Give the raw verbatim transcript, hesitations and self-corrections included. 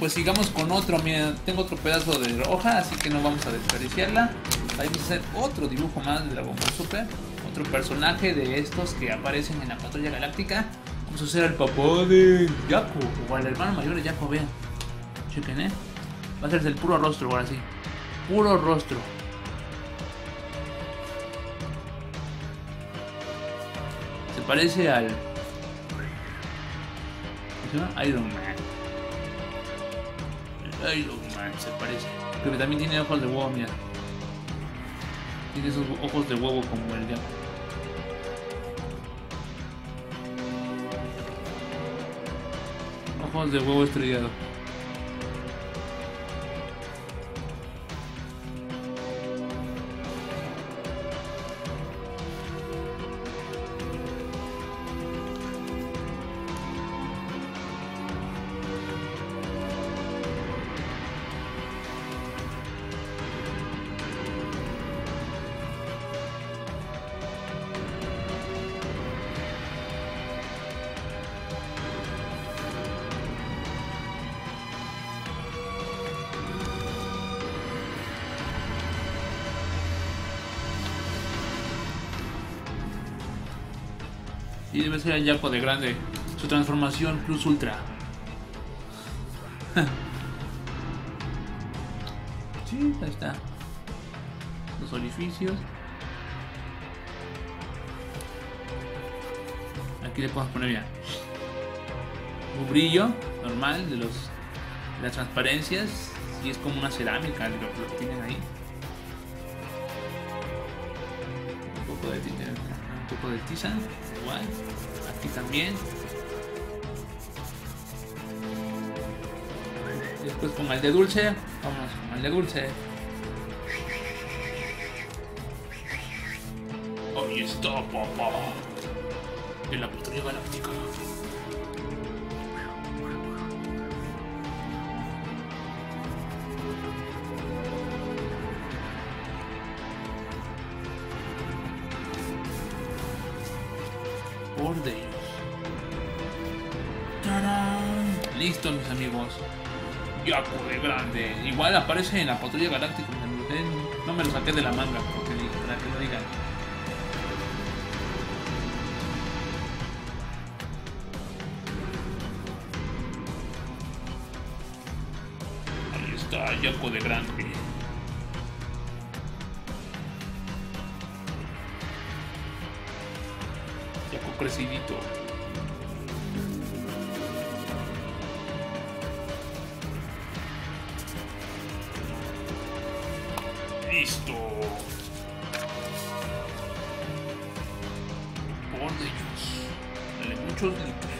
pues sigamos con otro. Mira, tengo otro pedazo de hoja, así que no vamos a desperdiciarla. Ahí vamos a hacer otro dibujo más de Dragon Ball Super, otro personaje de estos que aparecen en la Patrulla Galáctica. Vamos a hacer al papá de Yaco, o al hermano mayor de Yaco, vean. Chequen, eh. Va a ser el puro rostro, ahora sí. Puro rostro. Se parece al... ¿Cómo se llama? Iron Man. El Iron Man se parece. Creo que también tiene ojos de huevo, mira. Tiene esos ojos de huevo como el Yaco. Ojos de huevo estrellado. Y debe ser el Yaco de grande. Su transformación Plus Ultra. Sí, ahí está. Los orificios. Aquí le podemos poner ya un brillo normal de los de las transparencias. Y es como una cerámica lo que tienen ahí. Un poco de tinta, un poco de tiza. Igual, aquí también. Después con el de dulce, vamos con el de dulce. Ahí está, papá. En la Patrulla Galáctica. Por Dios. ¡Tarán! Listo, mis amigos. Yaco de grande. Igual aparece en la Patrulla Galáctica. No me lo saqué de la manga, porque para que lo digan. Ahí está, Yaco de grande. Crecidito. Listo. Por Dios. Dale muchos litros.